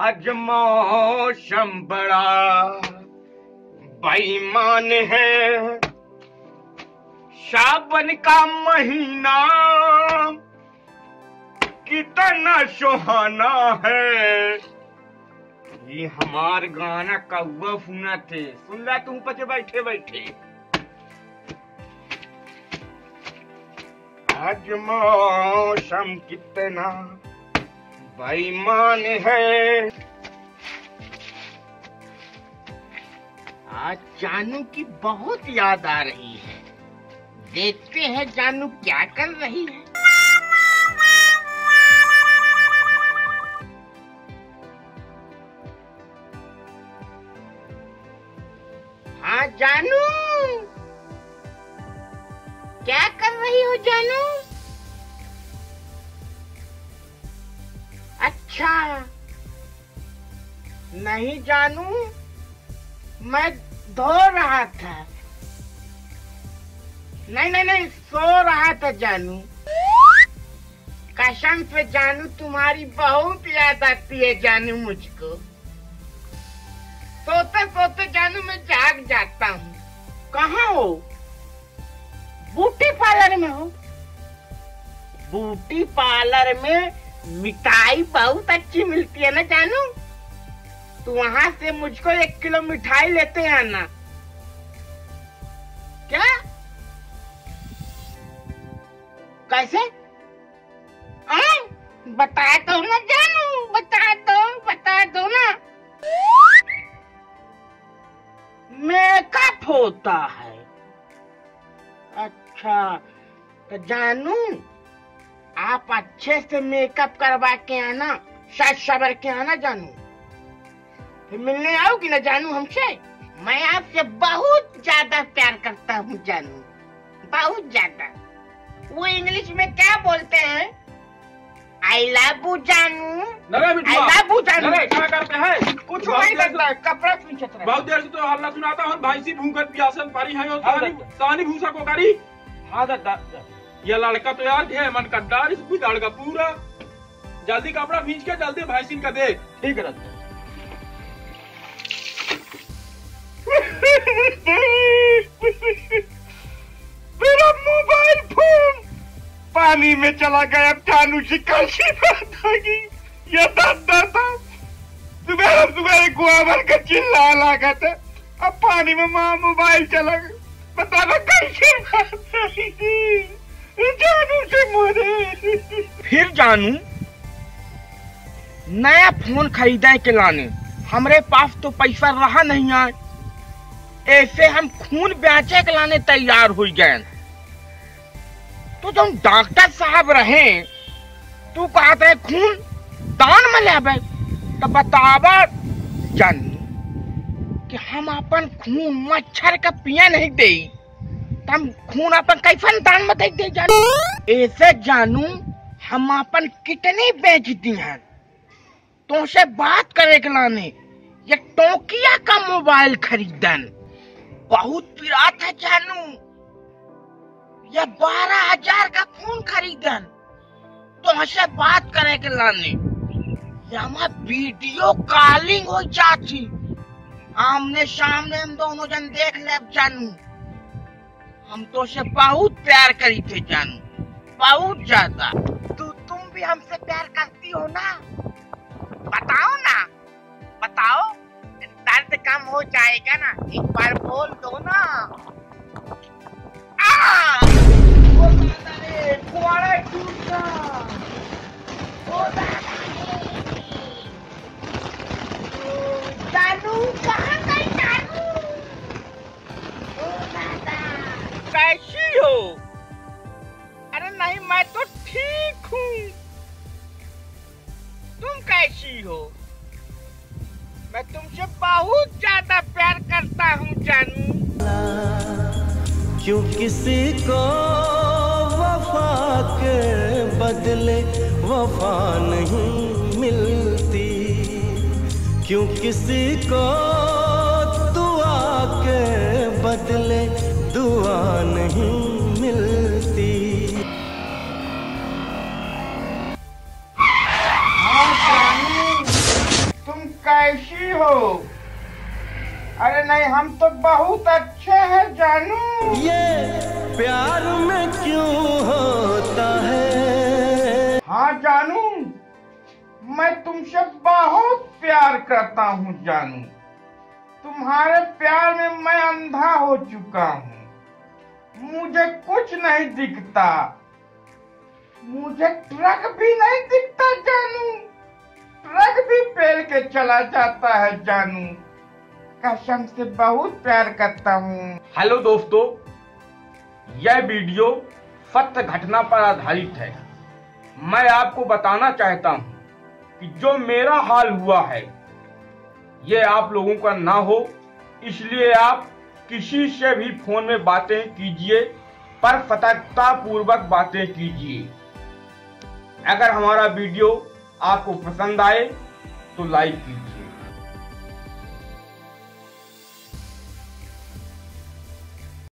मौसम बड़ा बेईमान है, सावन का महीना कितना सुहाना है। ये हमार गाना कौवा फूना थे, सुन रहा तुम पचे बैठे बैठे। आज मौसम कितना बेईमान है। आज जानू की बहुत याद आ रही है, देखते हैं जानू क्या कर रही है। हाँ जानू, क्या कर रही हो जानू? अच्छा नहीं जानू, मैं धो रहा था। नहीं नहीं नहीं, सो रहा था जानू। कसम से जानू, तुम्हारी बहुत याद आती है जानू मुझको। सोते सोते जानू मैं जाग जाता हूँ। कहाँ हो? ब्यूटी पार्लर में हो? ब्यूटी पार्लर में मिठाई बहुत अच्छी मिलती है ना जानू? तो वहाँ से मुझको 1 किलो मिठाई लेते हैं ना? क्या कैसे? बता दो ना जानू, बता दो ना। मेकअप होता है? अच्छा तो जानू आप अच्छे से मेकअप करवा के आना, साज सवर के आना जानू। फिर मिलने आओगी ना जानू हमसे? मैं आपसे बहुत ज्यादा प्यार करता हूँ जानू, बहुत ज्यादा। वो इंग्लिश में क्या बोलते हैं? आई लव यू जानू। क्या करते हैं? कुछ नहीं करता है, कपड़ा पीछे बहुत देर से तो हल्ला सुनाता हूँ। भाई सी भूखत प्यासन पारी है तानी भूसा को कारी। हाँ ये लड़का तो यार है मन कद्दार, इसको लड़का पूरा। जल्दी कपड़ा भींच के जल्दी भाई सिंह का दे। ठीक है, मेरा मोबाइल फोन पानी में चला गया। जानू से कैसी बात होगी? ये दादा था सुबह सुबह गुआवर का चिल्ला लगा था, अब पानी में माँ मोबाइल चला गया। बताना कैसी बात होगी जानू से मुझे? फिर जानू नया फोन खरीदा के लाने हमरे पास तो पैसा रहा नहीं आए, ऐसे हम खून बेचे के लाने तैयार हो गए। तो तुम डॉक्टर साहब रहे, तू कहते है खून दान में ले। तो बतावा जानू कि हम अपन खून मच्छर का पिया नहीं दे, हम खून अपन कैसा दान में दे जानू? ऐसे जानू हम अपन कितनी बेचती हैं, तुमसे बात करे के लाने ये टोकिया का मोबाइल खरीदन बहुत पिरात है जानू। यह 12,000 का फोन खरीदन तुमसे बात करे के लाने यहाँ वीडियो कॉलिंग हो जाती, आमने सामने हम दोनों जन देख ले जानू। हम तो से बहुत प्यार करी थे जानू, बहुत ज्यादा। तो तुम भी हमसे प्यार करती हो ना? बताओ ना, बताओ, दर्द कम हो जाएगा ना। एक बार बोल दो ना। ओ दादा रे, कुआड़ा टूटा। ओ दादा जानू कहाँ गई जानू? ओ दादा कैसी हो? अरे नहीं मैं तो ठीक हूँ, तुम कैसी हो? मैं तुमसे बहुत ज्यादा प्यार करता हूँ जानू। क्यों किसी को वफा के बदले वफा नहीं मिलती, क्यों किसी को दुआ के बदले दुआ नहीं मिलती। कैसी हो? अरे नहीं, हम तो बहुत अच्छे हैं जानू। ये प्यार में क्यों होता है? हाँ जानू, मैं तुमसे बहुत प्यार करता हूँ जानू। तुम्हारे प्यार में मैं अंधा हो चुका हूँ, मुझे कुछ नहीं दिखता, मुझे ट्रक भी नहीं दिखता जानू, ट्रक भी पेल के चला जाता है जानू। कसम से बहुत प्यार करता हूँ। हेलो दोस्तों, यह वीडियो सत्य घटना पर आधारित है। मैं आपको बताना चाहता हूँ कि जो मेरा हाल हुआ है ये आप लोगों का ना हो, इसलिए आप किसी से भी फोन में बातें कीजिए पर सतर्कता पूर्वक बातें कीजिए। अगर हमारा वीडियो आपको पसंद आए तो लाइक कीजिए।